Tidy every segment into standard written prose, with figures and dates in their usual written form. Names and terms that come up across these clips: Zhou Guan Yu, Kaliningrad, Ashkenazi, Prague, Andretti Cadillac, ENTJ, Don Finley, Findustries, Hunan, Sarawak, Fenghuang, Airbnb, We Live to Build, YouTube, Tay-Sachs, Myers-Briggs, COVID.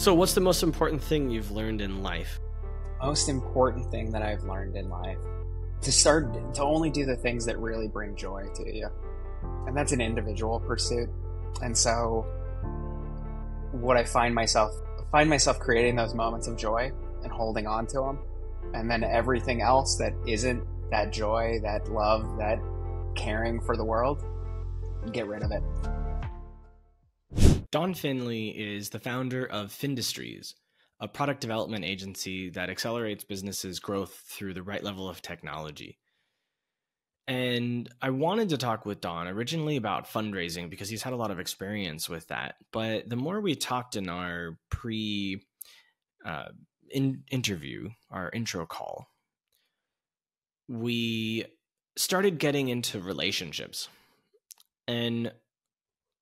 So what's the most important thing you've learned in life? Most important thing that I've learned in life. To only do the things that really bring joy to you. And that's an individual pursuit. And so what I find myself creating those moments of joy and holding on to them. And then everything else that isn't that joy, that love, that caring for the world, get rid of it. Don Finley is the founder of Findustries, a product development agency that accelerates businesses' growth through the right level of technology. And I wanted to talk with Don originally about fundraising because he's had a lot of experience with that. But the more we talked in our interview, our intro call, we started getting into relationships. And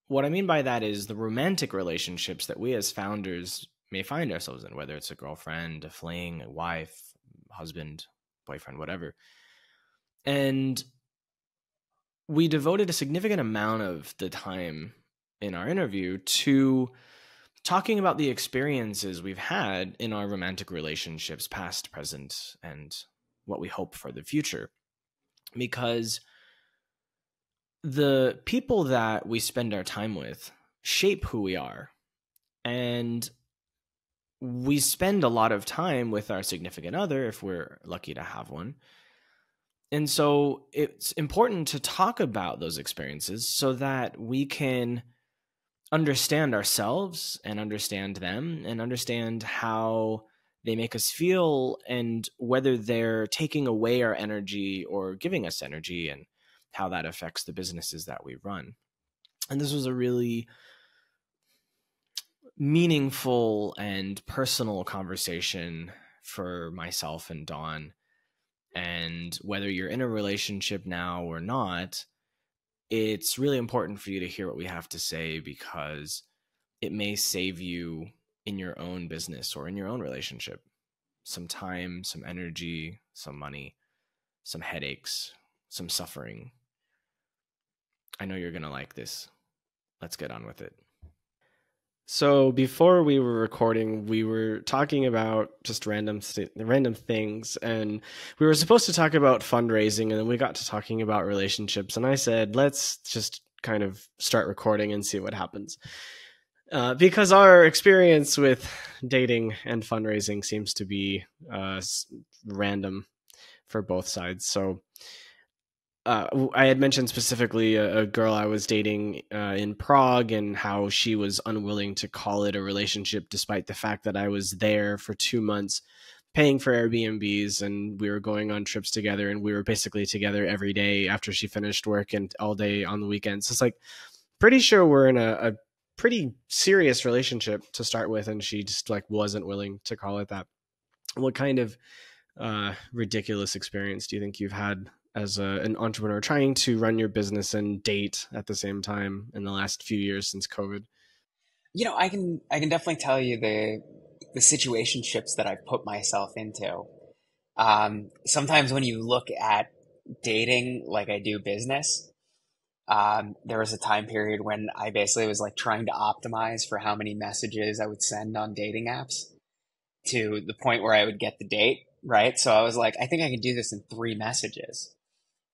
what I mean by that is the romantic relationships that we as founders may find ourselves in, whether it's a girlfriend, a fling, a wife, husband, boyfriend, whatever. And we devoted a significant amount of the time in our interview to talking about the experiences we've had in our romantic relationships, past, present, and what we hope for the future. Because the people that we spend our time with shape who we are. And we spend a lot of time with our significant other, if we're lucky to have one. And so it's important to talk about those experiences so that we can understand ourselves and understand them and understand how they make us feel and whether they're taking away our energy or giving us energy and how that affects the businesses that we run. And this was a really meaningful and personal conversation for myself and Don. And whether you're in a relationship now or not, it's really important for you to hear what we have to say because it may save you in your own business or in your own relationship some time, some energy, some money, some headaches, some suffering. I know you're going to like this. Let's get on with it. So before we were recording, we were talking about just random things, and we were supposed to talk about fundraising, and then we got to talking about relationships, and I said, let's just kind of start recording and see what happens. Because our experience with dating and fundraising seems to be random for both sides. So I had mentioned specifically a girl I was dating in Prague and how she was unwilling to call it a relationship despite the fact that I was there for 2 months paying for Airbnbs and we were going on trips together and we were basically together every day after she finished work and all day on the weekends. So it's like, pretty sure we're in a pretty serious relationship to start with, and she just like wasn't willing to call it that. What kind of ridiculous experience do you think you've had as an entrepreneur trying to run your business and date at the same time in the last few years since COVID? You know, I can definitely tell you the situationships that I've put myself into. Sometimes when you look at dating like I do business, there was a time period when I basically was like trying to optimize for how many messages I would send on dating apps to the point where I would get the date, right? So I was like, I think I can do this in 3 messages.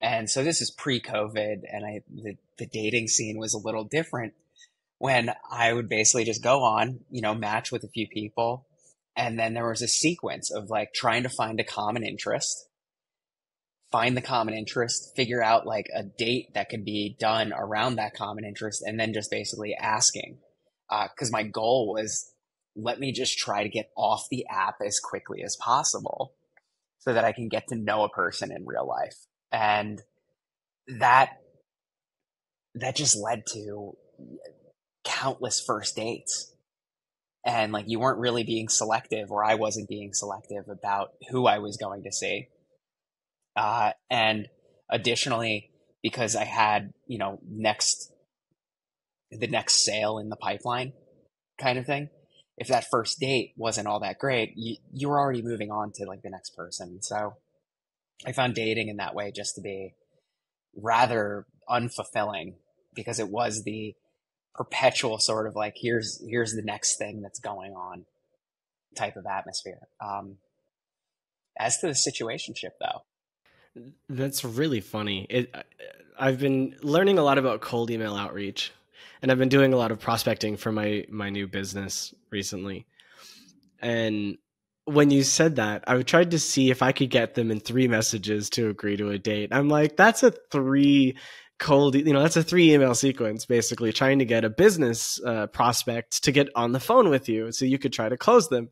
And so this is pre-COVID, and the dating scene was a little different, when I would basically just go on, you know, match with a few people. And then there was a sequence of like trying to find a common interest, figure out like a date that could be done around that common interest, and then just basically asking. 'Cause my goal was, let me just try to get off the app as quickly as possible so that I can get to know a person in real life. And that just led to countless first dates. And like, you weren't really being selective, or I wasn't being selective about who I was going to see. And additionally, because I had, you know, the next sale in the pipeline kind of thing, if that first date wasn't all that great, you were already moving on to like the next person. So I found dating in that way just to be rather unfulfilling, because it was the perpetual sort of like, here's the next thing that's going on type of atmosphere. As to the situationship, though. That's really funny. I've been learning a lot about cold email outreach, and I've been doing a lot of prospecting for my new business recently. And when you said that, I tried to see if I could get them in 3 messages to agree to a date. I'm like, that's a 3 cold, that's a 3 email sequence, basically trying to get a business prospect to get on the phone with you so you could try to close them.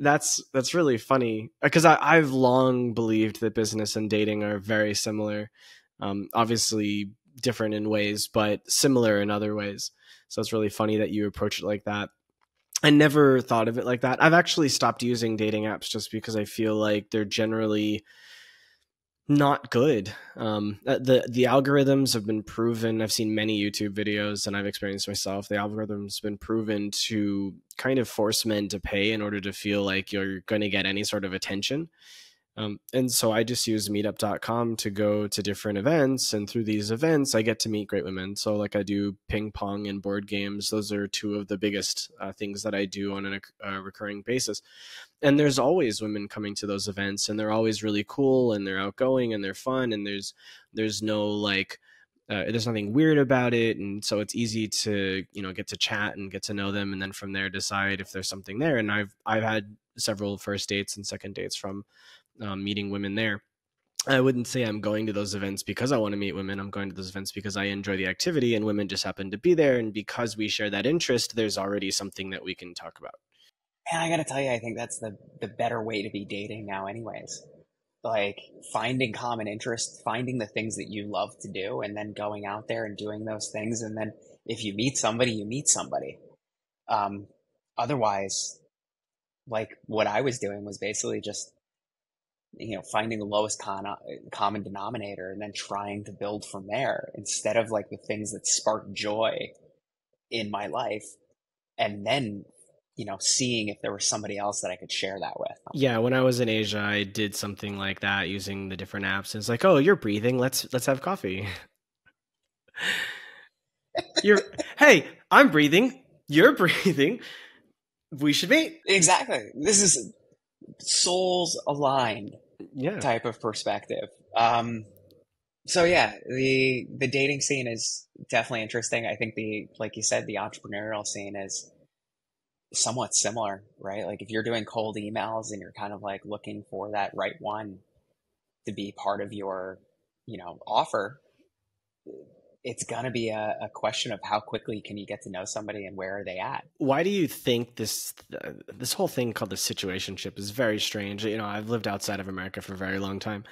That's really funny, because I've long believed that business and dating are very similar, obviously different in ways, but similar in other ways. So it's really funny that you approach it like that. I never thought of it like that. I've actually stopped using dating apps just because I feel like they're generally not good. The algorithms have been proven. I've seen many YouTube videos, and I've experienced myself. The algorithm's been proven to kind of force men to pay in order to feel like you're going to get any sort of attention. And so I just use meetup.com to go to different events. And through these events, I get to meet great women. So like I do ping pong and board games. Those are 2 of the biggest things that I do on a recurring basis. And there's always women coming to those events, and they're always really cool, and they're outgoing, and they're fun. And there's no like, there's nothing weird about it. And so it's easy to, get to chat and get to know them. And then from there, decide if there's something there. And I've had several first dates and second dates from meeting women there. I wouldn't say I'm going to those events because I want to meet women. I'm going to those events because I enjoy the activity, and women just happen to be there. And because we share that interest, there's already something that we can talk about. And I got to tell you, I think that's the better way to be dating now anyways. Like finding common interests, finding the things that you love to do, and then going out there and doing those things. And then if you meet somebody, you meet somebody. Otherwise, like what I was doing was basically just finding the lowest common denominator and then trying to build from there, instead of like the things that spark joy in my life, and then seeing if there was somebody else that I could share that with. Yeah, when I was in Asia, I did something like that using the different apps. It's like, oh, you're breathing, let's have coffee. Hey, I'm breathing, you're breathing, we should meet. Exactly. This is souls aligned, yeah, type of perspective. So yeah, the dating scene is definitely interesting. I think like you said, the entrepreneurial scene is somewhat similar, right? Like if you're doing cold emails and you're kind of like looking for that right one to be part of your, offer, it's going to be a question of how quickly can you get to know somebody and where are they at? Why do you think this whole thing called the situationship is very strange? I've lived outside of America for a very long time,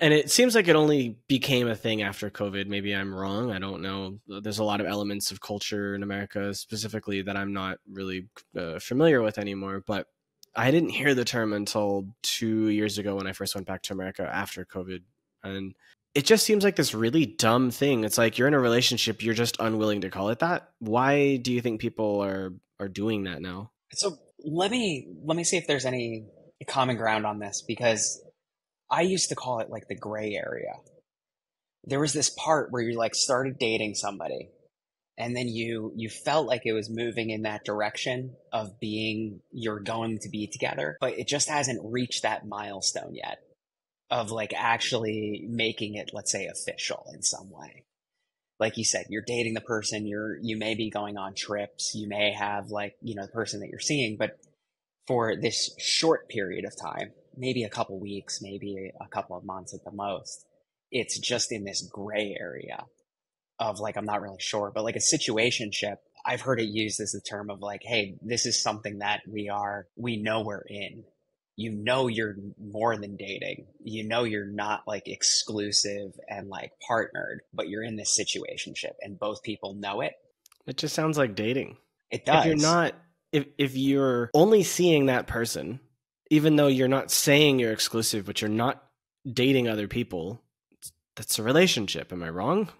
and it seems like it only became a thing after COVID. Maybe I'm wrong. I don't know. There's a lot of elements of culture in America specifically that I'm not really familiar with anymore, but I didn't hear the term until 2 years ago when I first went back to America after COVID. And it just seems like this really dumb thing. It's like you're in a relationship, you're just unwilling to call it that. Why do you think people are doing that now? So let me see if there's any common ground on this, because I used to call it like the gray area. There was this part where you like started dating somebody, and then you felt like it was moving in that direction of being you're going to be together, but it just hasn't reached that milestone yet of like actually making it, let's say, official in some way. Like you said, you're dating the person, you may be going on trips, you may have like, the person that you're seeing, but for this short period of time, maybe a couple weeks, maybe a couple of months at the most, it's just in this gray area of like, I'm not really sure, but like a situationship, I've heard it used as the term of like, hey, this is something that we know we're in. You're more than dating. You're not like exclusive and like partnered, but you're in this situationship and both people know it. It just sounds like dating. It does. If you're only seeing that person, even though you're not saying you're exclusive, but you're not dating other people, that's a relationship. Am I wrong?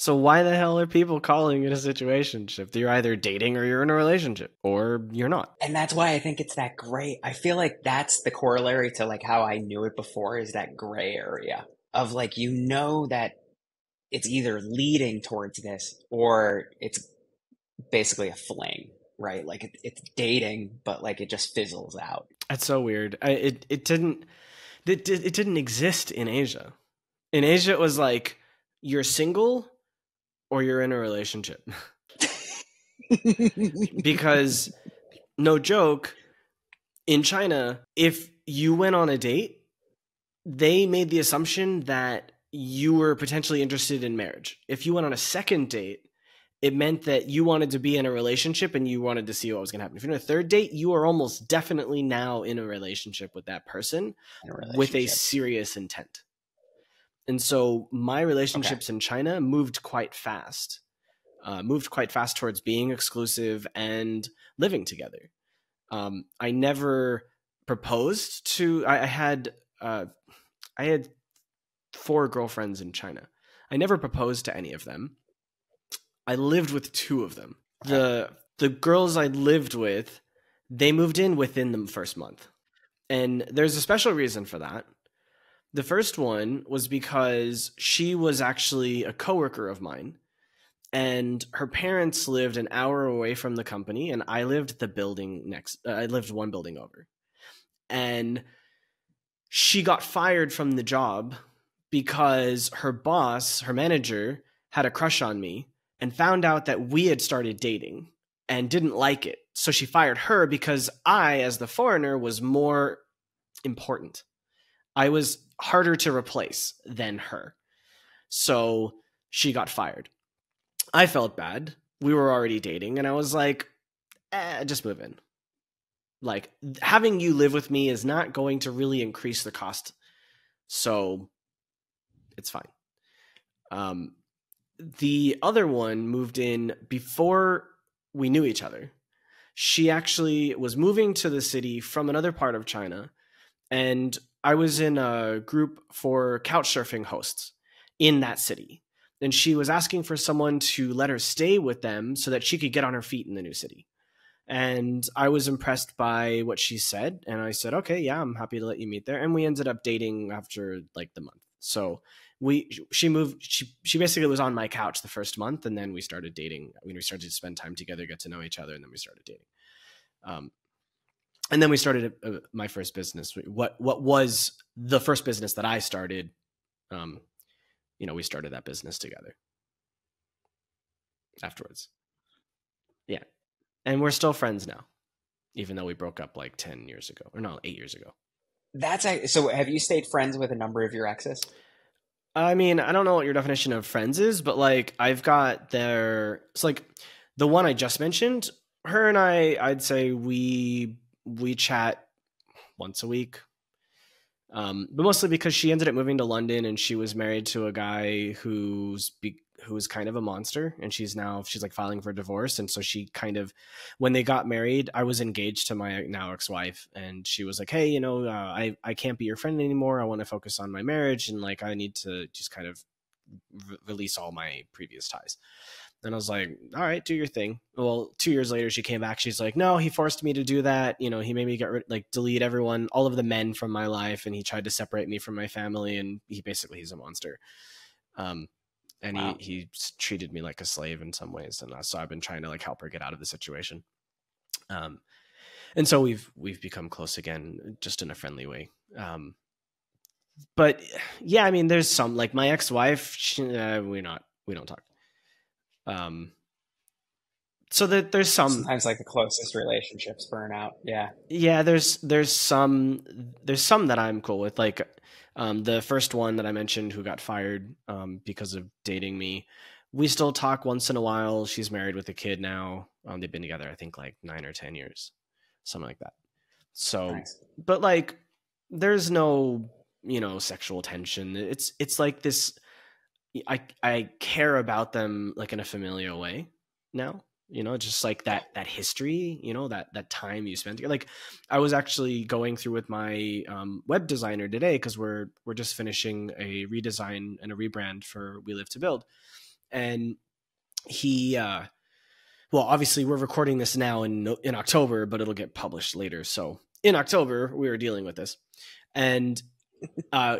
So why the hell are people calling it a situationship? You're either dating or you're in a relationship or you're not. And that's why I think it's that gray. I feel like that's the corollary to like how I knew it before, is that gray area of like, that it's either leading towards this or it's basically a fling, right? Like it's dating, but like it just fizzles out. That's so weird. It didn't exist in Asia. In Asia, it was like you're single or you're in a relationship. Because no joke, in China, if you went on a date, they made the assumption that you were potentially interested in marriage. If you went on a second date, it meant that you wanted to be in a relationship and you wanted to see what was going to happen. If you're on a third date, you are almost definitely now in a relationship with that person with a serious intent. And so my relationships in China moved quite fast towards being exclusive and living together. I never proposed to, I had 4 girlfriends in China. I never proposed to any of them. I lived with 2 of them. The girls I lived with, they moved in within the first month. And there's a special reason for that. The first one was because she was actually a coworker of mine. And her parents lived an hour away from the company, and I lived the building next. I lived one building over, and she got fired from the job because her boss, her manager, had a crush on me and found out that we had started dating and didn't like it. So she fired her because I, as the foreigner, was more important. I was harder to replace than her. So she got fired. I felt bad. We were already dating, and I was like, just move in. Like, having you live with me is not going to really increase the cost, so it's fine. The other one moved in before we knew each other. She actually was moving to the city from another part of China, and I was in a group for couchsurfing hosts in that city. And she was asking for someone to let her stay with them so that she could get on her feet in the new city. And I was impressed by what she said. And I said, okay, yeah, I'm happy to let you meet there. And we ended up dating after like the month. So she basically was on my couch the first month. And then we started dating. I mean, we started to spend time together, get to know each other. And then we started dating. And then we started my first business. What was the first business that I started, you know, we started that business together afterwards. Yeah. And we're still friends now, even though we broke up like 10 years ago or no, 8 years ago. So have you stayed friends with a number of your exes? I mean, I don't know what your definition of friends is, but like I've got it's like the one I just mentioned, her and I'd say we chat once a week. But mostly because she ended up moving to London and she was married to a guy who was kind of a monster, and she's like filing for divorce. And so she kind of, when they got married, I was engaged to my now ex-wife, and she was like, hey, you know, I can't be your friend anymore. I want to focus on my marriage. And like, I need to just kind of release all my previous ties. And I was like, all right, do your thing. Well, 2 years later, she came back. She's like, no, he forced me to do that. You know, he made me delete everyone, all of the men from my life. And he tried to separate me from my family. And he's a monster. And wow. He treated me like a slave in some ways. And so I've been trying to like help her get out of the situation. And so we've become close again, just in a friendly way. But yeah, I mean, there's some, like my ex-wife, we don't talk. So that there's sometimes like the closest relationships burn out. Yeah. Yeah. There's some that I'm cool with. Like, the first one that I mentioned who got fired, because of dating me, we still talk once in a while. She's married with a kid now. They've been together, I think like 9 or 10 years, something like that. So, nice. But like, there's no, you know, sexual tension. It's like this, I care about them like in a familial way now, you know, just like that history, you know, that time you spent together. Like I was actually going through with my web designer today, cause we're just finishing a redesign and a rebrand for We Live to Build. And he, well, obviously we're recording this now in October, but it'll get published later. So in October we were dealing with this, and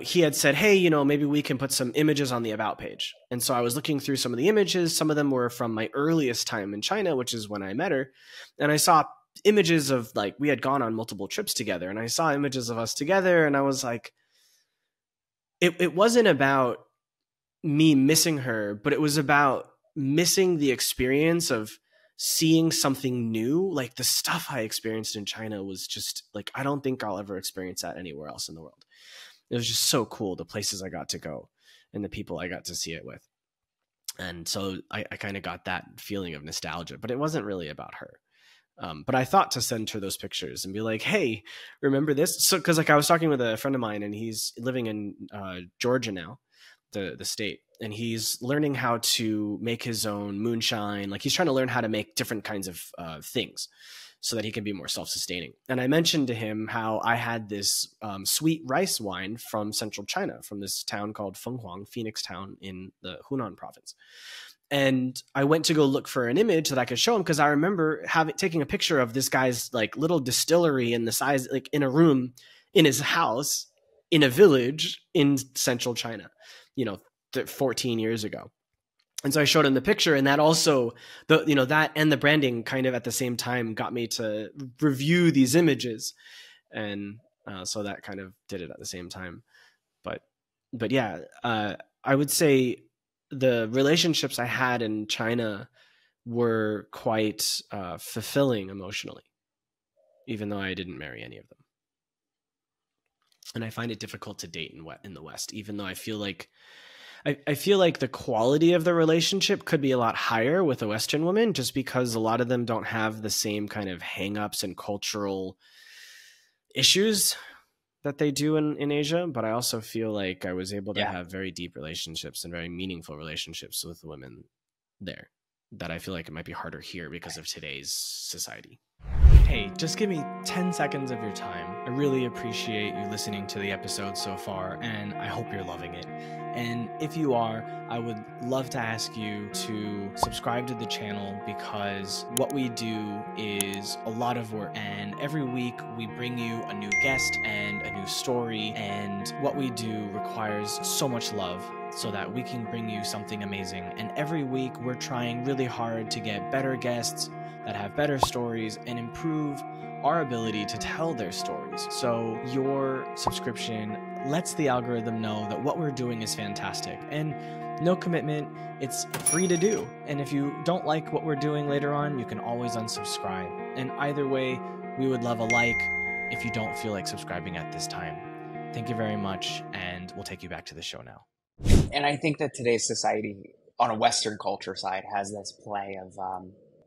he had said, hey, you know, maybe we can put some images on the About page. And so I was looking through some of the images. Some of them were from my earliest time in China, which is when I met her. And I saw images of, like, we had gone on multiple trips together, and I saw images of us together. And I was like, it wasn't about me missing her, but it was about missing the experience of seeing something new. Like, the stuff I experienced in China was just like, I don't think I'll ever experience that anywhere else in the world. It was just so cool, the places I got to go and the people I got to see it with. And so I kind of got that feeling of nostalgia, but it wasn't really about her. But I thought to send her those pictures and be like, hey, remember this? So, cause like I was talking with a friend of mine, and he's living in Georgia now, the state, and he's learning how to make his own moonshine. Like, he's trying to learn how to make different kinds of things so that he can be more self-sustaining. And I mentioned to him how I had this sweet rice wine from central China, from this town called Fenghuang, Phoenix town in the Hunan province. And I went to go look for an image that I could show him, because I remember taking a picture of this guy's like little distillery in the size, like in a room in his house in a village in central China, you know, 14 years ago. And so I showed him the picture, and that also, you know, that and the branding kind of at the same time got me to review these images. And so that kind of did it at the same time. But yeah, I would say the relationships I had in China were quite fulfilling emotionally, even though I didn't marry any of them. And I find it difficult to date in the West, even though I feel like the quality of the relationship could be a lot higher with a Western woman, just because a lot of them don't have the same kind of hangups and cultural issues that they do in Asia. But I also feel like I was able to have very deep relationships and very meaningful relationships with women there that I feel like it might be harder here because of today's society. Hey, just give me 10 seconds of your time. I really appreciate you listening to the episode so far, and I hope you're loving it. And if you are, I would love to ask you to subscribe to the channel, because what we do is a lot of work, and every week we bring you a new guest and a new story, and what we do requires so much love so that we can bring you something amazing. And every week we're trying really hard to get better guests that have better stories and improve our ability to tell their stories. So your subscription lets the algorithm know that what we're doing is fantastic, and no commitment, it's free to do. And if you don't like what we're doing later on, you can always unsubscribe. And either way, we would love a like if you don't feel like subscribing at this time. Thank you very much, and we'll take you back to the show now. And I think that today's society on a Western culture side has this play of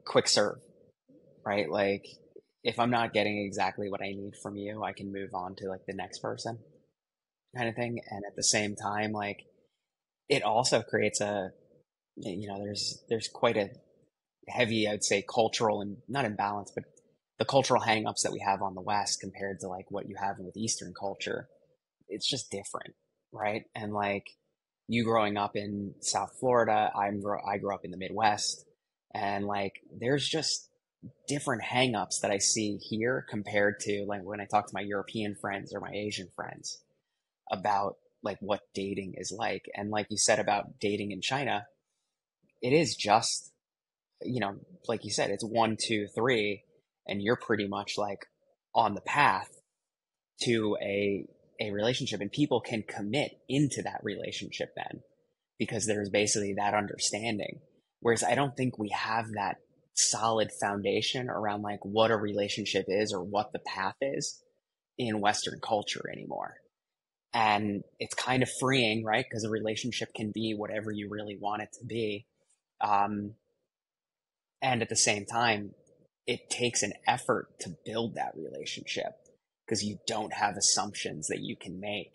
quick serve, right? Like, if I'm not getting exactly what I need from you, I can move on to like the next person kind of thing. And at the same time, like, it also creates a, you know, there's quite a heavy, I'd say, cultural, and not imbalance, but the cultural hangups that we have on the West compared to like what you have with Eastern culture, it's just different, right? And like, you growing up in South Florida, I grew up in the Midwest. And like, there's just different hangups that I see here compared to like when I talk to my European friends or my Asian friends about like what dating is like. And like you said about dating in China, it is just, you know, like you said, it's 1, 2, 3, and you're pretty much like on the path to a relationship, and people can commit into that relationship then because there's basically that understanding. Whereas I don't think we have that solid foundation around like what a relationship is or what the path is in Western culture anymore. And it's kind of freeing, right? Because a relationship can be whatever you really want it to be. And at the same time, it takes an effort to build that relationship because you don't have assumptions that you can make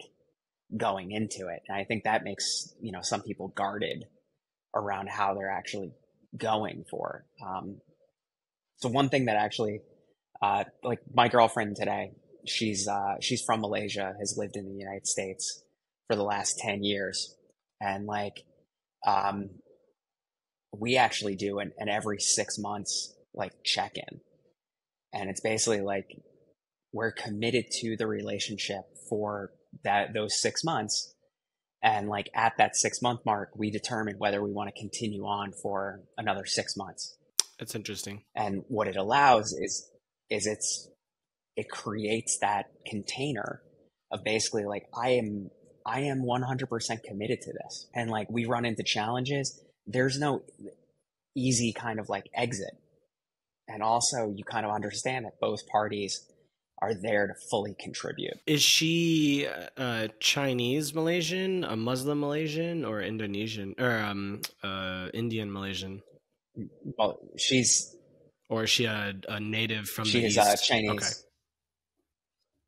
going into it. And I think that makes, you know, some people guarded around how they're actually going for. So one thing that actually, like my girlfriend today, she's from Malaysia, has lived in the United States for the last 10 years. And like, we actually do an every 6 months, like check-in. And it's basically like, we're committed to the relationship for that those 6 months. And like at that 6 month mark, we determine whether we want to continue on for another 6 months. That's interesting. And what it allows is it creates that container of basically like, I am 100% committed to this. And like, we run into challenges. There's no easy kind of like exit. And also you kind of understand that both parties are there to fully contribute. Is she Chinese Malaysian, a Muslim Malaysian, or Indonesian, or Indian Malaysian? Well, is she a native from the East? She is Chinese. Okay.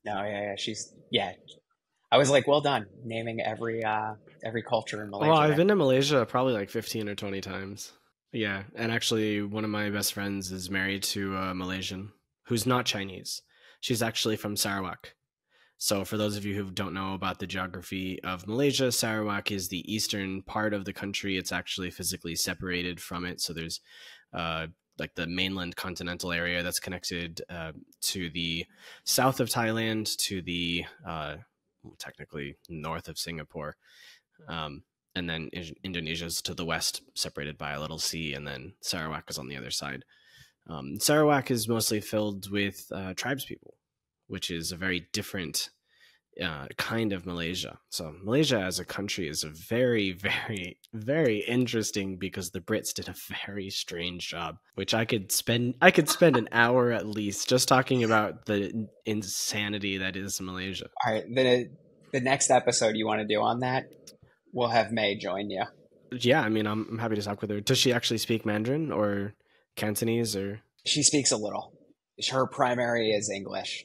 No, yeah, yeah. I was like, well done, naming every culture in Malaysia. Well, I've been to Malaysia probably like 15 or 20 times. Yeah, and actually one of my best friends is married to a Malaysian who's not Chinese. She's actually from Sarawak. So for those of you who don't know about the geography of Malaysia, Sarawak is the eastern part of the country. It's actually physically separated from it. So there's like the mainland continental area that's connected to the south of Thailand, to the technically north of Singapore. And then Indonesia is to the west, separated by a little sea. And then Sarawak is on the other side. Sarawak is mostly filled with tribespeople, which is a very different kind of Malaysia. So Malaysia as a country is a very, very, very interesting, because the Brits did a very strange job, which I could spend an hour at least just talking about the insanity that is Malaysia. All right, the next episode you want to do on that, we'll have May join you. Yeah, I mean, I'm happy to talk with her. Does she actually speak Mandarin or Cantonese? Or she speaks a little. Her primary is English,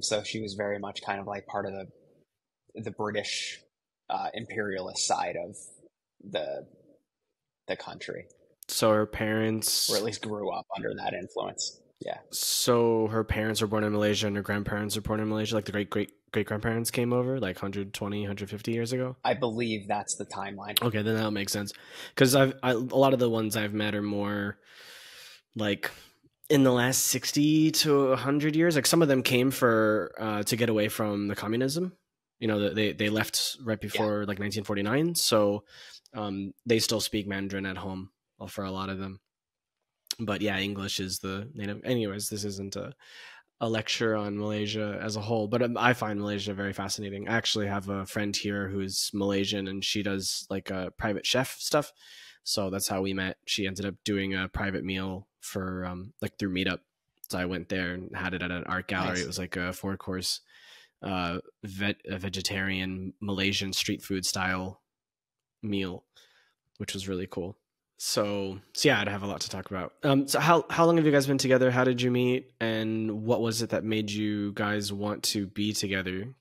so she was very much kind of like part of the British imperialist side of the country. So her parents, or at least grew up under that influence. Yeah. So her parents were born in Malaysia, and her grandparents were born in Malaysia. Like the great grandparents came over like 120, 150 years ago. I believe that's the timeline. Okay, then that makes sense, because a lot of the ones I've met are more like in the last 60 to 100 years. Like some of them came for to get away from the communism, you know, they left right before, yeah, like 1949. So they still speak Mandarin at home for a lot of them. But yeah, English is the native. Anyways, this isn't a lecture on Malaysia as a whole, but I find Malaysia very fascinating. I actually have a friend here who's Malaysian, and she does like a private chef stuff. So that's how we met. She ended up doing a private meal for like through Meetup. So I went there and had it at an art gallery. Nice. It was like a 4-course vegetarian Malaysian street food style meal, which was really cool. So yeah, I'd have a lot to talk about. So how long have you guys been together? How did you meet? And what was it that made you guys want to be together?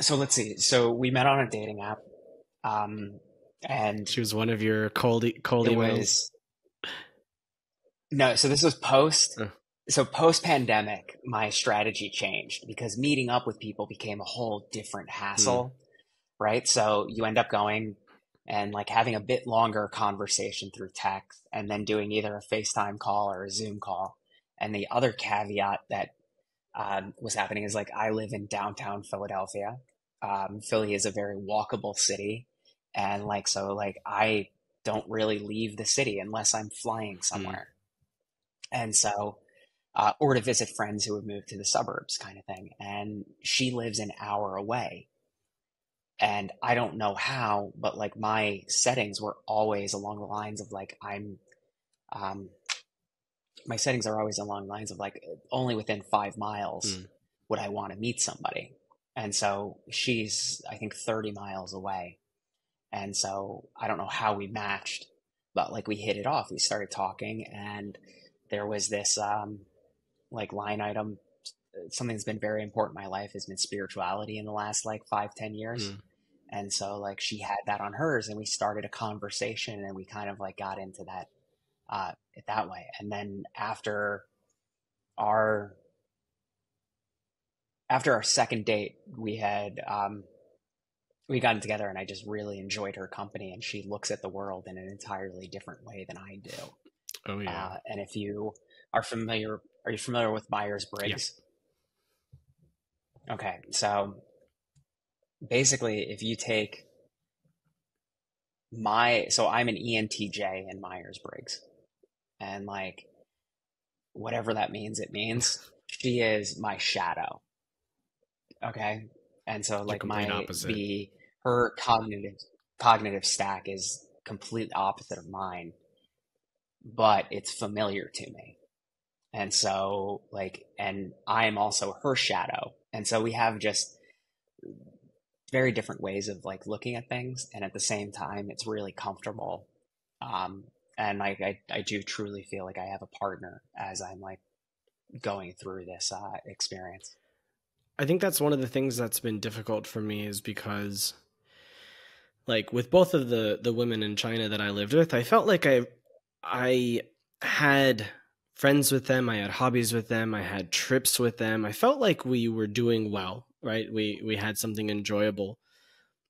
So let's see. So we met on a dating app. And she was one of your coldie ones. No, so this was post. So post pandemic, my strategy changed, because meeting up with people became a whole different hassle, right? So you end up going and like having a bit longer conversation through text, and then doing either a FaceTime call or a Zoom call. And the other caveat that was happening is like, I live in downtown Philadelphia. Philly is a very walkable city. And like, so like, I don't really leave the city unless I'm flying somewhere. And so, or to visit friends who have moved to the suburbs kind of thing. And she lives an hour away, and I don't know how, but like my settings were always along the lines of like, my settings are always along the lines of like, only within 5 miles would I want to meet somebody. And so she's, I think, 30 miles away. And so I don't know how we matched, but like we hit it off. We started talking, and there was this like line item, something that's been very important in my life has been spirituality in the last like 5-10 years. And so like she had that on hers, and we started a conversation, and we kind of like got into that that way. And then after our second date, we had we got together, and I just really enjoyed her company, and she looks at the world in an entirely different way than I do. Oh yeah. And if you are familiar, with Myers-Briggs? Yeah. Okay. So basically, if you take so I'm an ENTJ in Myers-Briggs, and like whatever that means, it means she is my shadow. Okay. And so like her cognitive stack is completely opposite of mine, but it's familiar to me. And so like, and I'm also her shadow. And so we have just very different ways of like looking at things. And at the same time, it's really comfortable. And like, I do truly feel like I have a partner as I'm like going through this experience. I think that's one of the things that's been difficult for me, is because like with both of the women in China that I lived with, I felt like I had friends with them. I had hobbies with them. I had trips with them. I felt like we were doing well, right? We had something enjoyable,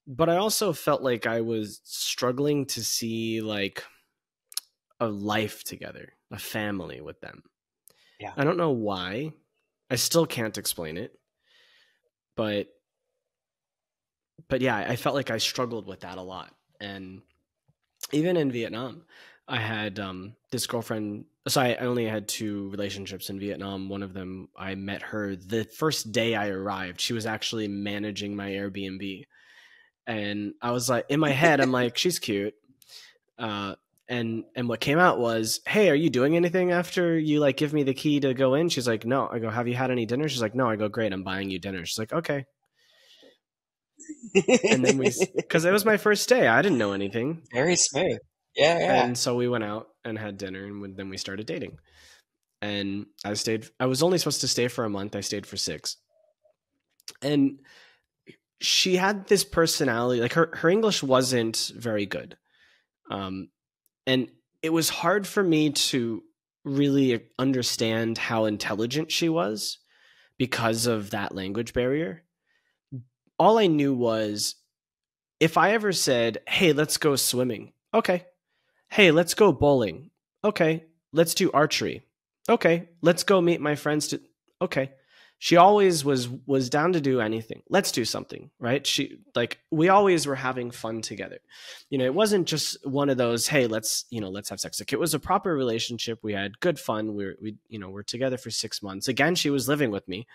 but I also felt like I was struggling to see like a life together, a family with them. Yeah. I don't know why. I still can't explain it, but yeah, I felt like I struggled with that a lot. And even in Vietnam, I had this girlfriend. So I only had 2 relationships in Vietnam. One of them, I met her the first day I arrived. She was actually managing my Airbnb. And I was like, in my head, I'm like, she's cute. And what came out was, hey, are you doing anything after you like give me the key to go in? She's like, no. I go, have you had any dinner? She's like, no. I go, great. I'm buying you dinner. She's like, okay. And then because it was my first day. I didn't know anything. Very smooth. Yeah, yeah. And so we went out and had dinner, and then we started dating. And I was only supposed to stay for a month. I stayed for 6. And she had this personality, like her English wasn't very good. And it was hard for me to really understand how intelligent she was because of that language barrier. All I knew was if I ever said, hey, let's go swimming. Okay. Hey, let's go bowling. Okay. Let's do archery. Okay. Let's go meet my friends. Okay. She always was down to do anything. Let's do something, right? We always were having fun together. You know, it wasn't just one of those, hey, let's have sex. Like, it was a proper relationship. We had good fun. We're together for 6 months. Again, she was living with me,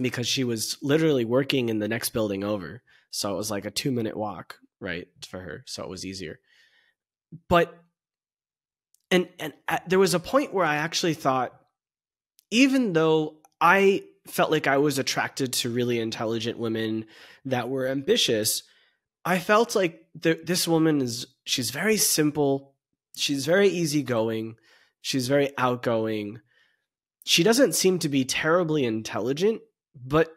because she was literally working in the next building over. So it was like a 2-minute walk, right, for her. So it was easier. But, there was a point where I actually thought, even though I felt like I was attracted to really intelligent women that were ambitious, I felt like this woman she's very simple. She's very easygoing. She's very outgoing. She doesn't seem to be terribly intelligent, but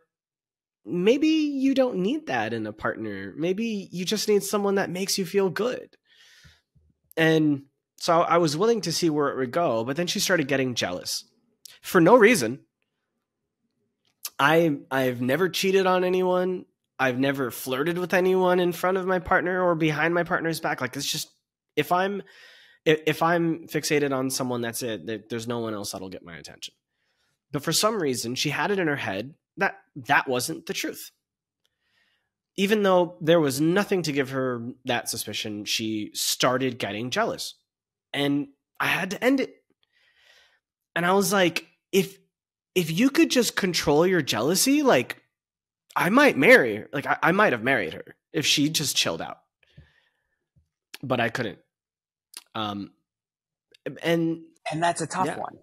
maybe you don't need that in a partner. Maybe you just need someone that makes you feel good. And so I was willing to see where it would go, but then she started getting jealous for no reason. I've never cheated on anyone. I've never flirted with anyone in front of my partner or behind my partner's back. Like, it's just, if I'm fixated on someone, that's it. There's no one else that'll get my attention. But for some reason, she had it in her head that wasn't the truth. Even though there was nothing to give her that suspicion, she started getting jealous, and I had to end it. And I was like, if you could just control your jealousy, like, I might marry her. Like, I might have married her if she just chilled out, but I couldn't. And that's a tough one.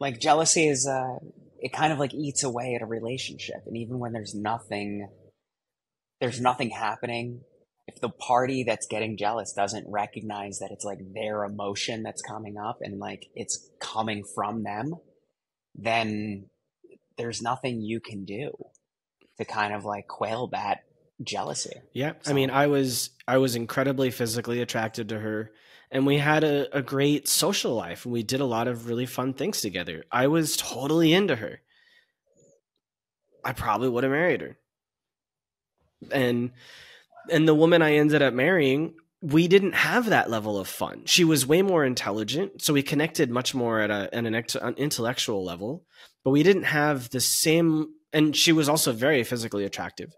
Like, jealousy is, it kind of like eats away at a relationship. And even when there's nothing happening, if the party that's getting jealous doesn't recognize that it's like their emotion that's coming up and like it's coming from them, then there's nothing you can do to kind of like quell that jealousy. Yeah. So, I mean, I was incredibly physically attracted to her, and we had a great social life, and we did a lot of really fun things together. I was totally into her. I probably would have married her. And the woman I ended up marrying, we didn't have that level of fun. She was way more intelligent, so we connected much more at an intellectual level, but we didn't have the same And she was also very physically attractive,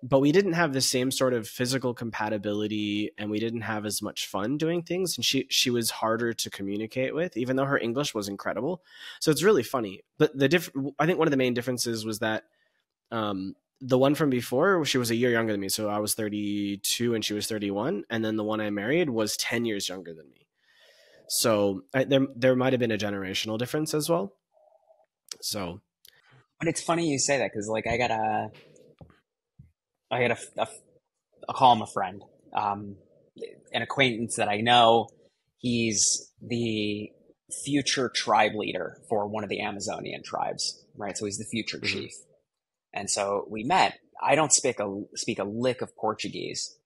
but we didn't have the same sort of physical compatibility, and we didn't have as much fun doing things. And she was harder to communicate with, even though her English was incredible. So it's really funny. But I think one of the main differences was that the one from before, she was a year younger than me. So I was 32 and she was 31. And then the one I married was 10 years younger than me. So there might've been a generational difference as well. So. But it's funny you say that, because like I call him a friend, an acquaintance that I know. He's the future tribe leader for one of the Amazonian tribes, right? So he's the future chief. And so we met. I don't speak a lick of Portuguese,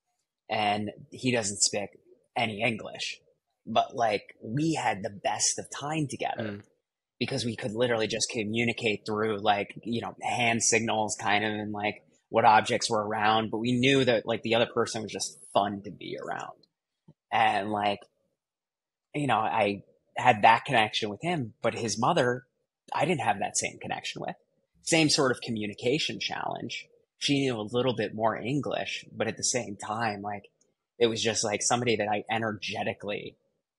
and he doesn't speak any English. But like, we had the best of time together. Because we could literally just communicate through like, you know, hand signals kind of, and like what objects were around, but we knew that like the other person was just fun to be around. And like, you know, I had that connection with him, but his mother, I didn't have that same connection with. Same sort of communication challenge. She knew a little bit more English, but at the same time, like it was just like somebody that I energetically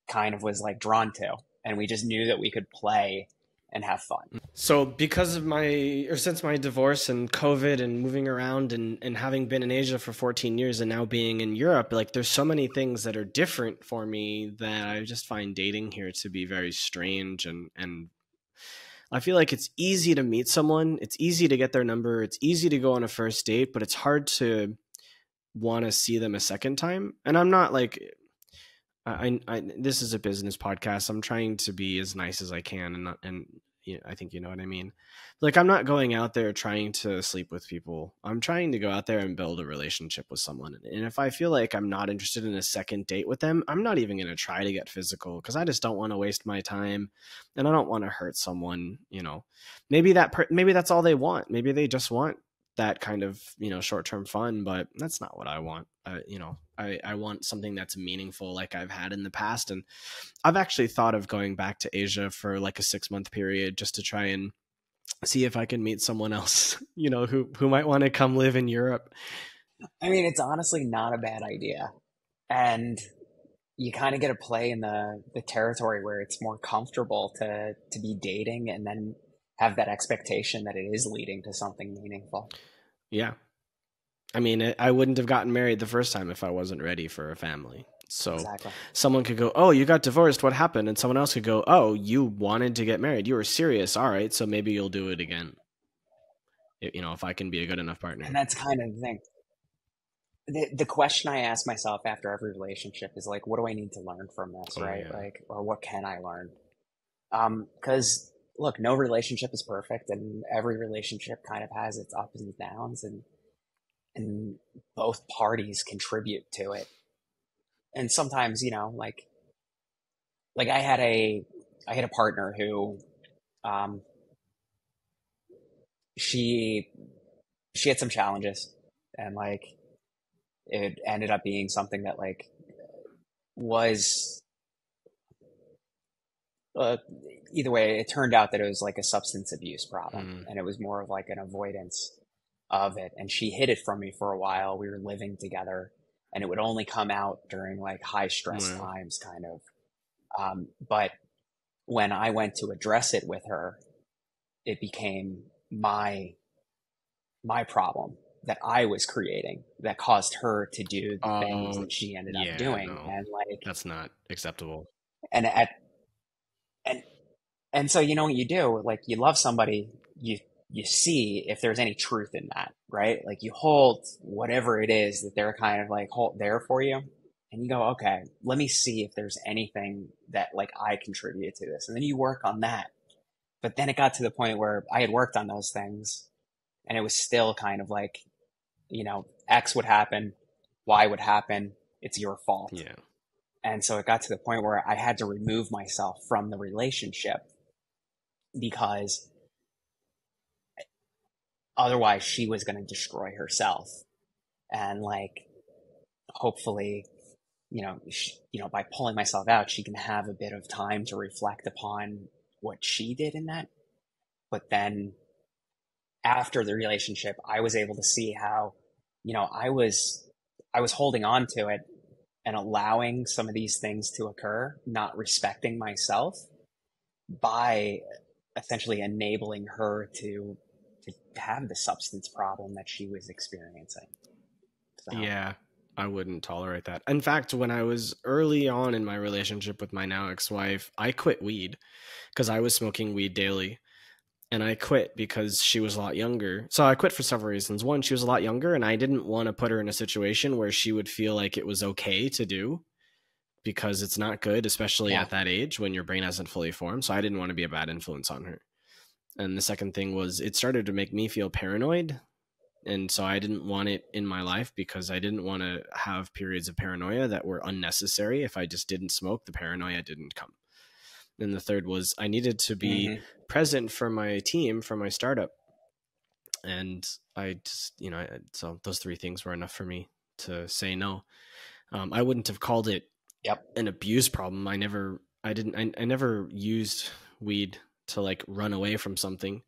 kind of was like drawn to. And we just knew that we could play and have fun. So because of since my divorce and COVID and moving around and having been in Asia for 14 years and now being in Europe, like there's so many things that are different for me that I just find dating here to be very strange. And I feel like it's easy to meet someone. It's easy to get their number. It's easy to go on a first date, but it's hard to want to see them a second time. And I'm not like... this is a business podcast. I'm trying to be as nice as I can. And you know, I think you know what I mean. Like, I'm not going out there trying to sleep with people. I'm trying to go out there and build a relationship with someone. And if I feel like I'm not interested in a second date with them, I'm not even going to try to get physical, because I just don't want to waste my time. And I don't want to hurt someone, you know. Maybe that's all they want. Maybe they just want that kind of, you know, short-term fun, but that's not what I want. You know, I want something that's meaningful, like I've had in the past. And I've actually thought of going back to Asia for like a 6-month period just to try and see if I can meet someone else, you know, who might want to come live in Europe. I mean, it's honestly not a bad idea. And you kind of get to play in the territory where it's more comfortable to be dating and then have that expectation that it is leading to something meaningful. Yeah. I mean, I wouldn't have gotten married the first time if I wasn't ready for a family. So exactly. Someone could go, "Oh, you got divorced. What happened?" And someone else could go, "Oh, you wanted to get married. You were serious. All right. So maybe you'll do it again." You know, if I can be a good enough partner. And that's kind of the thing. The question I ask myself after every relationship is like, what do I need to learn from this? Oh, right. Yeah. Like, or what can I learn? 'Cause look, no relationship is perfect, and every relationship kind of has its ups and downs, and both parties contribute to it. And sometimes, you know, like I had a partner who, she had some challenges, and like it ended up being something that like was, either way, it turned out that it was like a substance abuse problem, and it was more of like an avoidance of it. And she hid it from me for a while. We were living together, and it would only come out during like high stress times, kind of. But when I went to address it with her, it became my problem that I was creating that caused her to do the things that she ended up doing. No. And like, that's not acceptable. And so, you know what you do? Like, you love somebody, you see if there's any truth in that, right? Like, you hold whatever it is that they're kind of like hold there for you, and you go, okay, let me see if there's anything that like I contribute to this. And then you work on that. But then it got to the point where I had worked on those things, and it was still kind of like, you know, X would happen, Y would happen. It's your fault. Yeah. And so it got to the point where I had to remove myself from the relationship, because otherwise she was going to destroy herself. And like, hopefully, you know, by pulling myself out, she can have a bit of time to reflect upon what she did in that. But then after the relationship, I was able to see how, you know, I was holding on to it and allowing some of these things to occur, not respecting myself by essentially enabling her to have the substance problem that she was experiencing. So. Yeah, I wouldn't tolerate that. In fact, when I was early on in my relationship with my now ex-wife, I quit weed because I was smoking weed daily. And I quit because she was a lot younger. So I quit for several reasons. One, she was a lot younger, and I didn't want to put her in a situation where she would feel like it was okay to do, because it's not good, especially at that age when your brain hasn't fully formed. So I didn't want to be a bad influence on her. And the second thing was it started to make me feel paranoid. And so I didn't want it in my life because I didn't want to have periods of paranoia that were unnecessary. If I just didn't smoke, the paranoia didn't come. And the third was I needed to be present for my team, for my startup. And I just, you know, so those three things were enough for me to say no. I wouldn't have called it an abuse problem. I never used weed to like run away from something.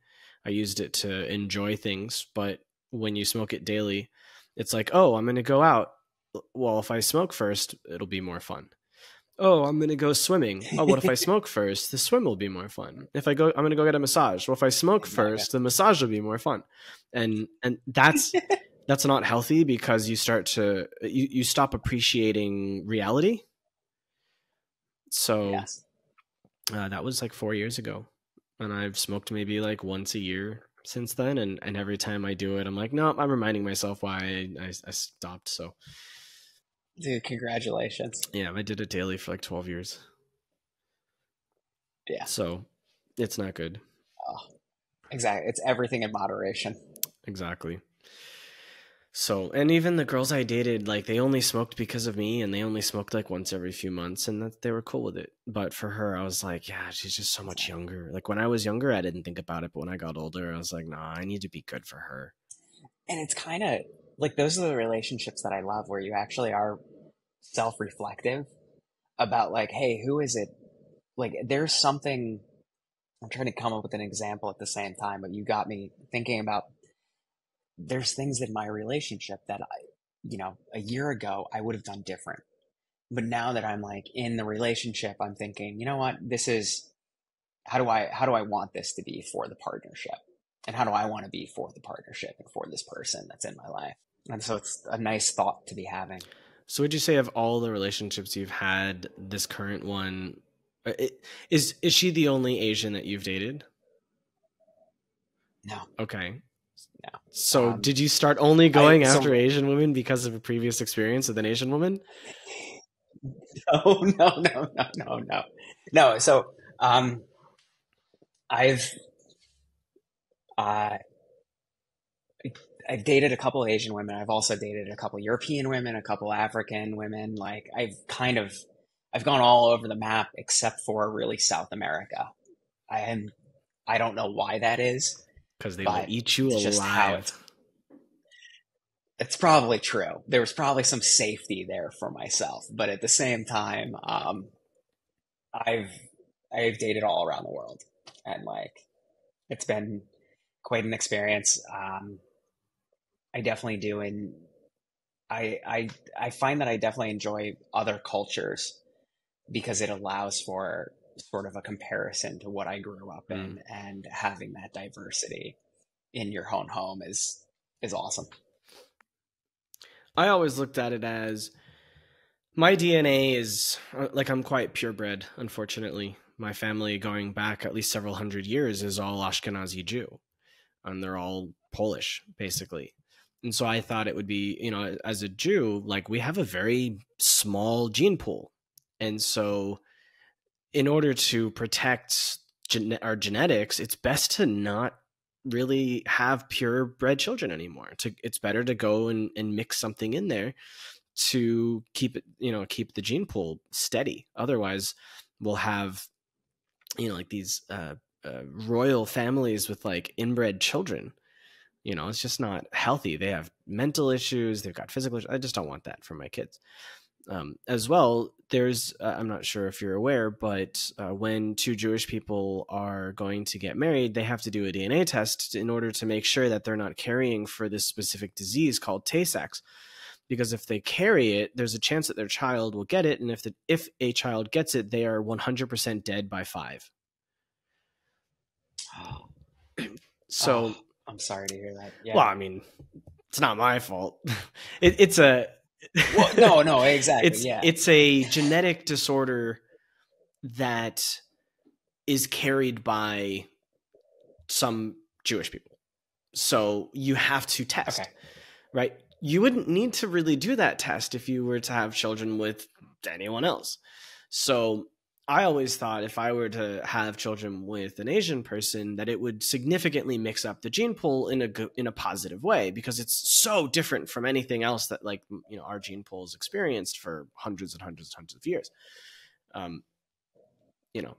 I used it to enjoy things. But when you smoke it daily, it's like, oh, I'm going to go out. Well, if I smoke first, it'll be more fun. Oh, I'm going to go swimming. Oh, what if I smoke first? The swim will be more fun. If I go, I'm going to go get a massage. Well, if I smoke first, the massage will be more fun. And that's not healthy, because you start to, you stop appreciating reality. So that was like 4 years ago, and I've smoked maybe like once a year since then. And every time I do it, I'm like, no, I'm reminding myself why I stopped. So. Dude, congratulations. Yeah, I did it daily for like 12 years. Yeah. So it's not good. Oh, exactly. It's everything in moderation. Exactly. So, and even the girls I dated, like they only smoked because of me, and they only smoked like once every few months, and that they were cool with it. But for her, I was like, yeah, she's just so much younger. Like when I was younger, I didn't think about it. But when I got older, I was like, nah, I need to be good for her. And it's kind of like, those are the relationships that I love, where you actually are self-reflective about like, hey, who is it? Like there's something, I'm trying to come up with an example at the same time, but you got me thinking about, there's things in my relationship that I, you know, a year ago I would have done different. But now that I'm like in the relationship, I'm thinking, you know what, this is, how do I want this to be for the partnership? And how do I want to be for the partnership and for this person that's in my life? And so it's a nice thought to be having. So would you say of all the relationships you've had, this current one, is she the only Asian that you've dated? No. Okay. No. So did you start only going after Asian women because of a previous experience with an Asian woman? No. So I've dated a couple Asian women. I've also dated a couple European women, a couple African women. Like I've gone all over the map except for really South America. I don't know why that is. Because they will eat you alive. It's probably true. There was probably some safety there for myself, but at the same time, I've dated all around the world, and like it's been quite an experience. I definitely do, and I find that I definitely enjoy other cultures because it allows for sort of a comparison to what I grew up in, and having that diversity in your own home is awesome. I always looked at it as, my DNA is like, I'm quite purebred, unfortunately. My family, going back at least several hundred years, is all Ashkenazi Jew, and they're all Polish basically. And so I thought it would be, you know, as a Jew, like we have a very small gene pool. And so in order to protect our genetics, it's best to not really have purebred children anymore. It's better to go and mix something in there to keep it, you know, keep the gene pool steady. Otherwise we'll have, you know, like these royal families with like inbred children. You know, it's just not healthy. They have mental issues. They've got physical issues. I just don't want that for my kids. As well, there's, I'm not sure if you're aware, but when two Jewish people are going to get married, they have to do a DNA test in order to make sure that they're not carrying for this specific disease called Tay-Sachs. Because if they carry it, there's a chance that their child will get it. And if a child gets it, they are 100% dead by 5. So I'm sorry to hear that. Yeah. Well, I mean, it's not my fault. It's a, well, no, exactly. It's a genetic disorder that is carried by some Jewish people. So you have to test, okay, right? You wouldn't need to really do that test if you were to have children with anyone else. So I always thought if I were to have children with an Asian person, that it would significantly mix up the gene pool in a positive way, because it's so different from anything else that, like, you know, our gene pool has experienced for hundreds and hundreds and hundreds of years. You know,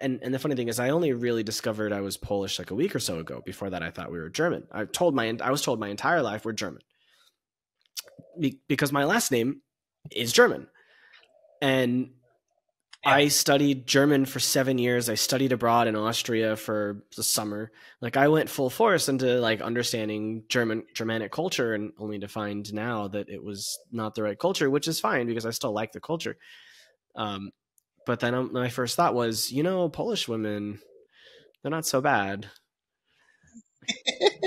and the funny thing is, I only really discovered I was Polish like a week or so ago. Before that, I thought we were German. I was told my entire life we're German because my last name is German. And I studied German for 7 years. I studied abroad in Austria for the summer. Like, I went full force into, like, understanding Germanic culture, and only to find now that it was not the right culture, which is fine because I still like the culture. But then my first thought was, you know, Polish women, they're not so bad.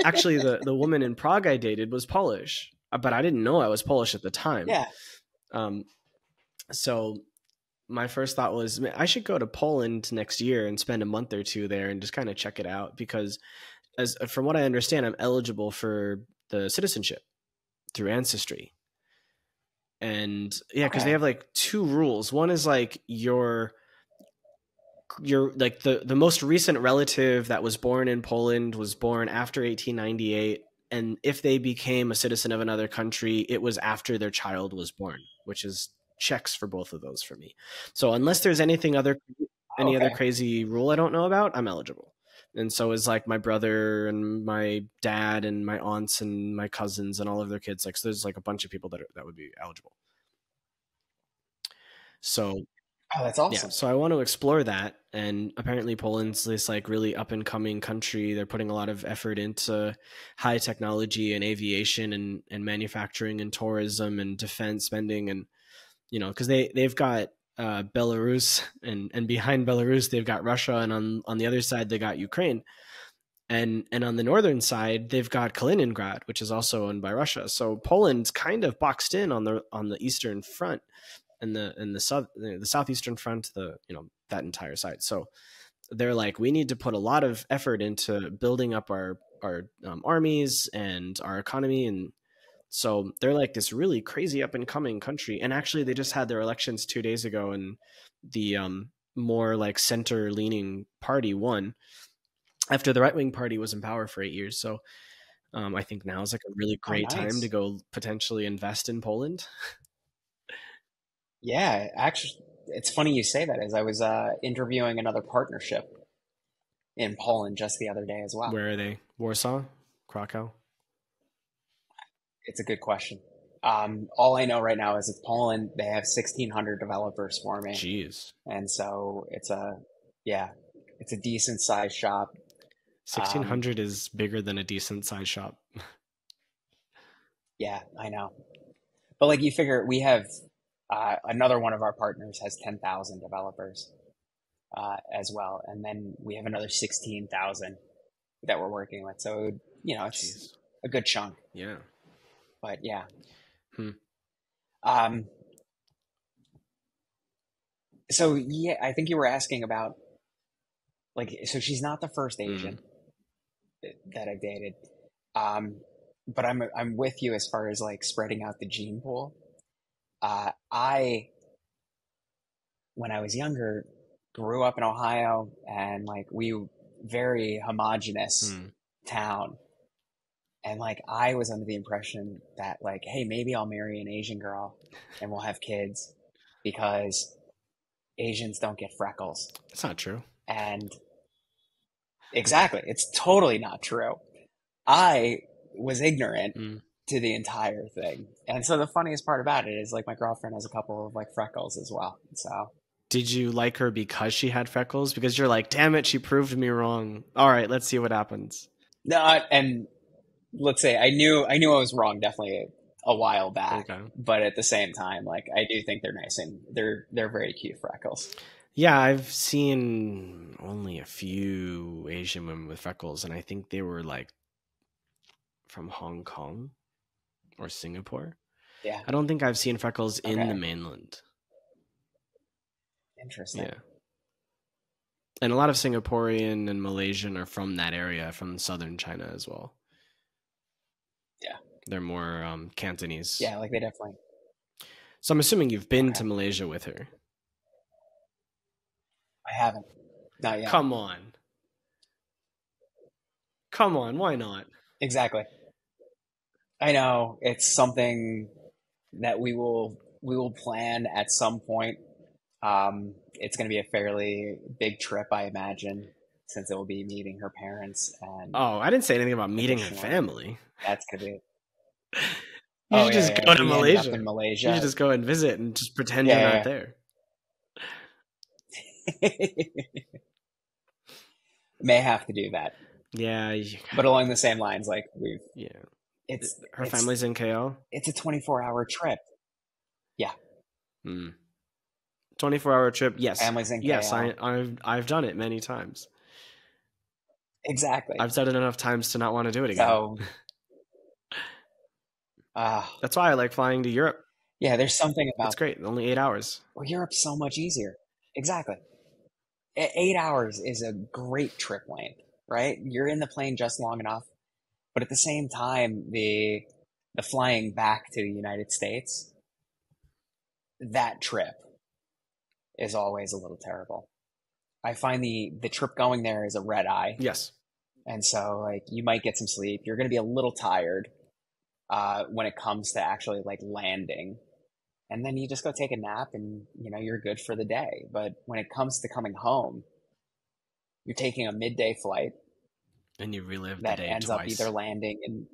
Actually, the woman in Prague I dated was Polish, but I didn't know I was Polish at the time. Yeah. So my first thought was, I should go to Poland next year and spend a month or two there and just kind of check it out, because from what I understand, I'm eligible for the citizenship through ancestry. And yeah, because they have like 2 rules. One is like your like the most recent relative that was born in Poland was born after 1898. And if they became a citizen of another country, it was after their child was born, which is checks for both of those for me. So unless there's anything other, any other crazy rule I don't know about, I'm eligible. And so is like my brother and my dad and my aunts and my cousins and all of their kids. Like, so there's like a bunch of people that would be eligible. So, oh, that's awesome. Yeah, so I want to explore that. And apparently Poland's this like really up and coming country. They're putting a lot of effort into high technology and aviation and manufacturing and tourism and defense spending, and you know, because they've got Belarus, and behind Belarus they've got Russia, and on the other side they got Ukraine, and on the northern side they've got Kaliningrad, which is also owned by Russia. So Poland's kind of boxed in on the eastern front, and the southeastern front, that entire side. So they're like, we need to put a lot of effort into building up our armies and our economy. And so they're like this really crazy up and coming country. And actually they just had their elections 2 days ago, and the more like center leaning party won after the right wing party was in power for 8 years. So I think now is like a really great time to go potentially invest in Poland. Yeah, actually, it's funny you say that, as I was interviewing another partnership in Poland just the other day as well. Where are they? Warsaw? Krakow? It's a good question. All I know right now is it's Poland. They have 1,600 developers forming. Jeez. And so it's a decent sized shop. 1,600 is bigger than a decent sized shop. Yeah, I know. But like, you figure we have another one of our partners has 10,000 developers as well. And then we have another 16,000 that we're working with. So, you know, it's a good chunk. Yeah. But yeah, so yeah, I think you were asking about, like, so she's not the first Asian that I've dated, but I'm with you as far as like spreading out the gene pool. When I was younger, grew up in Ohio, and like very homogenous town. And like, I was under the impression that like, hey, maybe I'll marry an Asian girl and we'll have kids because Asians don't get freckles. It's not true. And exactly. It's totally not true. I was ignorant to the entire thing. And so the funniest part about it is, like, my girlfriend has a couple of, like, freckles as well. So did you like her because she had freckles? Because you're like, damn it, she proved me wrong. All right, let's see what happens. No, and let's say I knew I was wrong definitely a while back, okay. But at the same time, like, I do think they're nice, and they're very cute freckles. Yeah, I've seen only a few Asian women with freckles, and I think they were, like, from Hong Kong or Singapore. Yeah. I don't think I've seen freckles in the mainland. Interesting. Yeah. And a lot of Singaporean and Malaysian are from that area, from southern China as well. Yeah. They're more Cantonese. Yeah, like, they definitely. So I'm assuming you've been to Malaysia with her. I haven't. Not yet. Come on. Come on. Why not? Exactly. I know it's something that we will plan at some point. It's going to be a fairly big trip, I imagine, since it will be meeting her parents. And oh, I didn't say anything about meeting her family. That's going to be. You should just go to Malaysia. You should just go and visit and just pretend you're not there. May have to do that. Yeah, but along the same lines, like, we've her family's in KL. It's a 24-hour trip. Yeah. 24-hour trip. Yes, family's in KL. Yes, I've done it many times. Exactly. I've done it enough times to not want to do it again. So, that's why I like flying to Europe. Yeah, there's something about it's great. Only 8 hours. Well, Europe's so much easier. Exactly. 8 hours is a great trip length, right? You're in the plane just long enough, but at the same time, the flying back to the United States, that trip is always a little terrible. I find the trip going there is a red eye. Yes. And so, like, you might get some sleep. You're going to be a little tired when it comes to actually, like, landing. And then you just go take a nap and, you know, you're good for the day. But when it comes to coming home, you're taking a midday flight. And you relive the day twice. That ends up either landing and...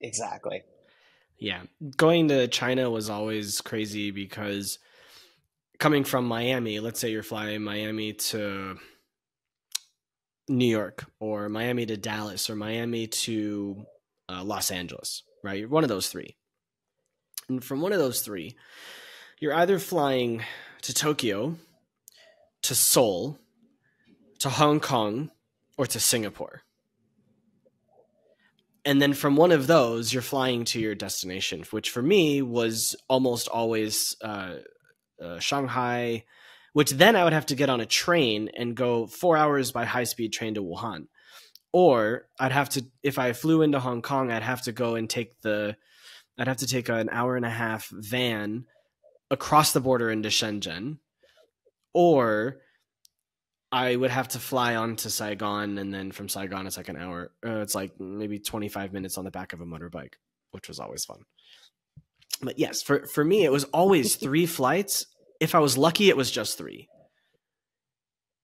Exactly. Yeah. Going to China was always crazy because coming from Miami, let's say you're flying Miami to New York or Miami to Dallas or Miami to Los Angeles, right? One of those three. And from one of those three, you're either flying to Tokyo, to Seoul, to Hong Kong, or to Singapore. And then from one of those, you're flying to your destination, which for me was almost always Shanghai, which then I would have to get on a train and go 4 hours by high-speed train to Wuhan. Or I'd have to, if I flew into Hong Kong, I'd have to go and take I'd have to take an hour-and-a-half van across the border into Shenzhen, or I would have to fly on to Saigon, and then from Saigon it's like an hour. It's like maybe 25 minutes on the back of a motorbike, which was always fun. But yes, for me, it was always 3 flights. If I was lucky, it was just 3.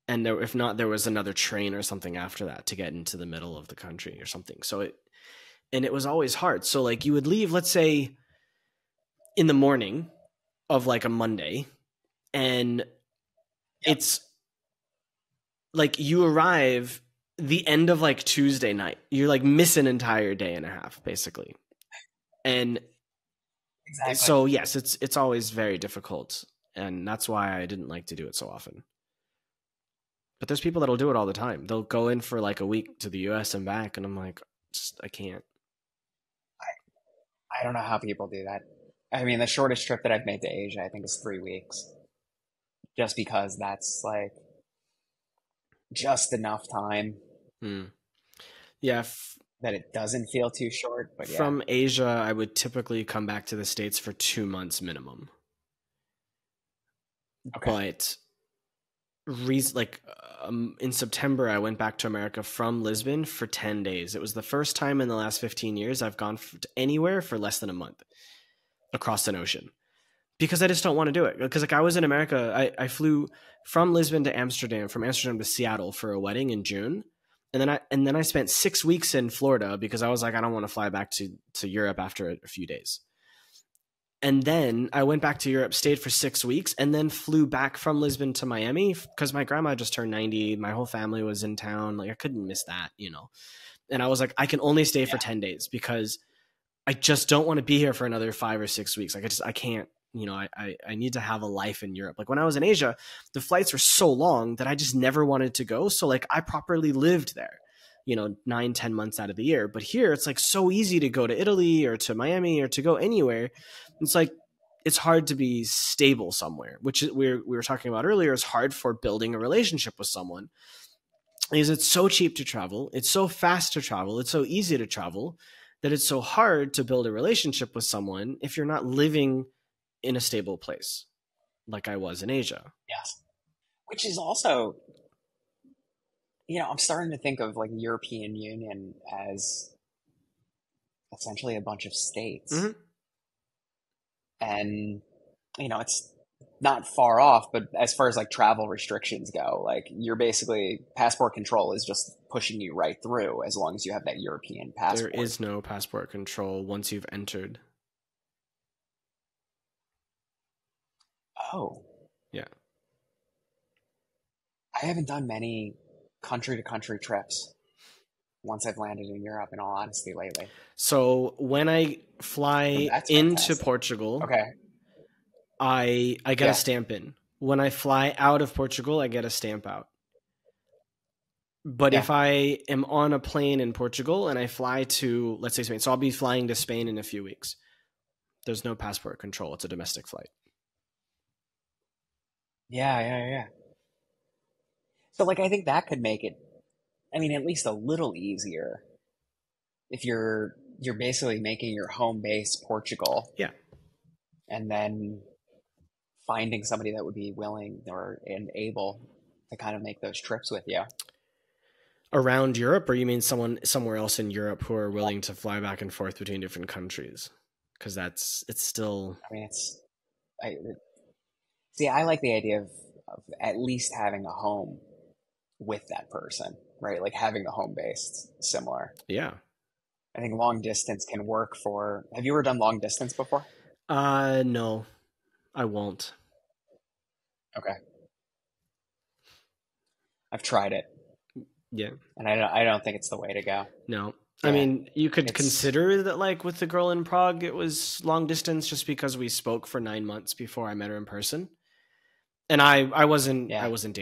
And if not, there was another train or something after that to get into the middle of the country or something. So And it was always hard. So, like, you would leave, let's say, in the morning of, like, a Monday. And it's, like, you arrive the end of, like, Tuesday night. You're, like, miss an entire day and a half, basically. And exactly. So, yes, it's always very difficult. And that's why I didn't like to do it so often. But there's people that'll do it all the time. They'll go in for, like, a week to the U.S. and back. And I'm like, I can't. I don't know how people do that. I mean, the shortest trip that I've made to Asia, I think, is 3 weeks. Just because that's, like, just enough time. Yeah. That it doesn't feel too short. But yeah. From Asia, I would typically come back to the States for 2 months minimum. Okay. But in September, I went back to America from Lisbon for 10 days. It was the first time in the last 15 years I've gone to anywhere for less than a month across an ocean, because I just don't want to do it. Because, like, I was in America, I flew from Lisbon to Amsterdam, from Amsterdam to Seattle for a wedding in June. And then I spent 6 weeks in Florida because I was like, I don't want to fly back to Europe after a few days. And then I went back to Europe, stayed for 6 weeks, and then flew back from Lisbon to Miami because my grandma just turned 90. My whole family was in town. Like, I couldn't miss that, you know? And I was like, I can only stay for 10 days because I just don't want to be here for another 5 or 6 weeks. Like, I can't, you know, I need to have a life in Europe. Like, when I was in Asia, the flights were so long that I just never wanted to go. So like, I properly lived there, you know, 9-10 months out of the year. But here it's like so easy to go to Italy or to Miami or to go anywhere. It's like, it's hard to be stable somewhere, which we were talking about earlier is hard for building a relationship with someone, because it's so cheap to travel. It's so fast to travel. It's so easy to travel that it's so hard to build a relationship with someone if you're not living in a stable place like I was in Asia. Yes. Which is also, you know, I'm starting to think of like the European Union as essentially a bunch of states. Mm-hmm. And, you know, it's not far off, but as far as like travel restrictions go, like you're basically, passport control is just pushing you right through as long as you have that European passport. There is no passport control once you've entered. Oh. Yeah. I haven't done many country to country trips once I've landed in Europe, in all honesty, lately. So when I fly into Portugal, okay, I get a stamp in. When I fly out of Portugal, I get a stamp out. But if I am on a plane in Portugal and I fly to, let's say, Spain, so I'll be flying to Spain in a few weeks, there's no passport control. It's a domestic flight. Yeah. So like, I think that could make it, I mean, at least a little easier if you're basically making your home base Portugal. Yeah. And then finding somebody that would be willing and able to kind of make those trips with you. Around Europe, or you mean someone somewhere else in Europe who are willing to fly back and forth between different countries? Because it's still... I mean, I like the idea of at least having a home with that person. Right, like having a home base similar. Yeah, I think long distance can work for. Have you ever done long distance before? No, I won't. Okay, I've tried it. Yeah, and I don't think it's the way to go. No, yeah. I mean, you could consider that, like with the girl in Prague, it was long distance just because we spoke for 9 months before I met her in person, and I wasn't dating.